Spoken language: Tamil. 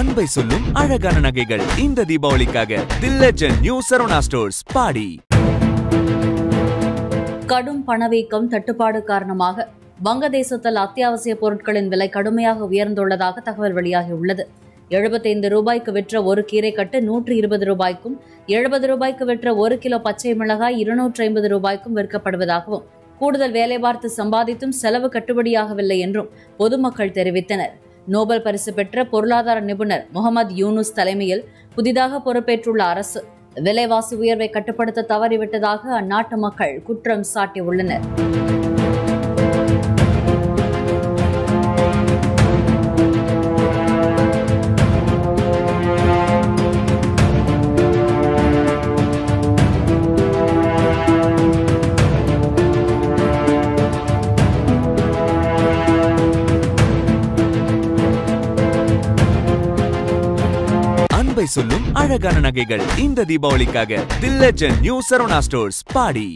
அன்பை சொல்லும் அழகான நகைகள் இந்த தீபாவளிக்காக the legend new Saravana stores பாடி. கடும் பணவீக்கம் தட்டுப்பாடு காரணமாக வங்கதேசத்தில் அத்தியாவசிய பொருட்களின் விலை கடுமையாக உயர்ந்துள்ளதாக தகவல் வெளியாகியுள்ளது. 75 ரூபாய்க்கு விற்ற ஒரு கீரைக்கட்டு 120 ரூபாய்க்கும் 70 ரூபாய்க்கு விற்ற 1 கிலோ பச்சை மிளகாய் 250 ரூபாய்க்கும் விற்கப்படுவதாகவும், கூடுதல் வேலை பார்த்து சம்பாதித்தும் செலவு கட்டுப்படியாகவில்லை என்றும் பொதுமக்கள் தெரிவித்தனர். நோபல் பரிசு பெற்ற பொருளாதார நிபுணர் முகமது யூனுஸ் தலைமையில் புதிதாக பொறுப்பேற்றுள்ள அரசு விலைவாசி உயர்வை கட்டுப்படுத்த தவறிவிட்டதாக அந்நாட்டு மக்கள் குற்றம் சாட்டியுள்ளனர். அன்பை சொல்லும் அழகான நகைகள் இந்த தீபாவளிக்காக the legend new Saravana stores body.